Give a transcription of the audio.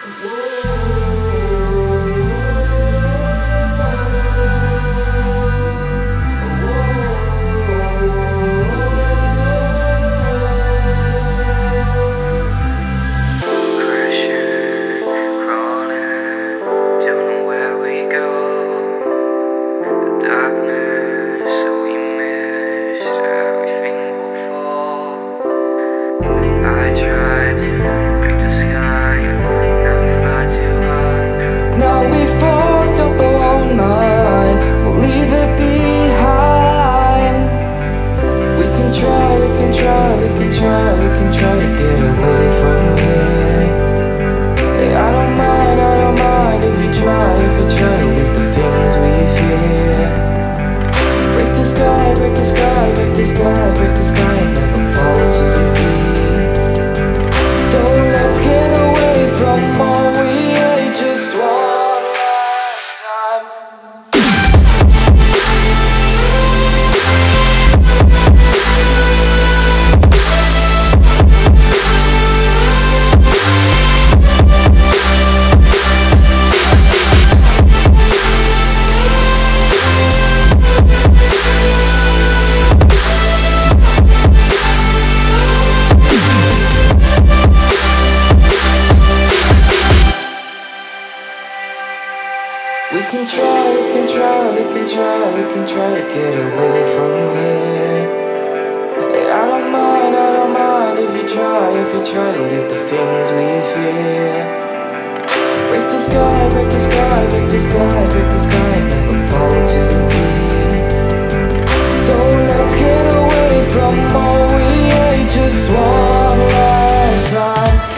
One last time.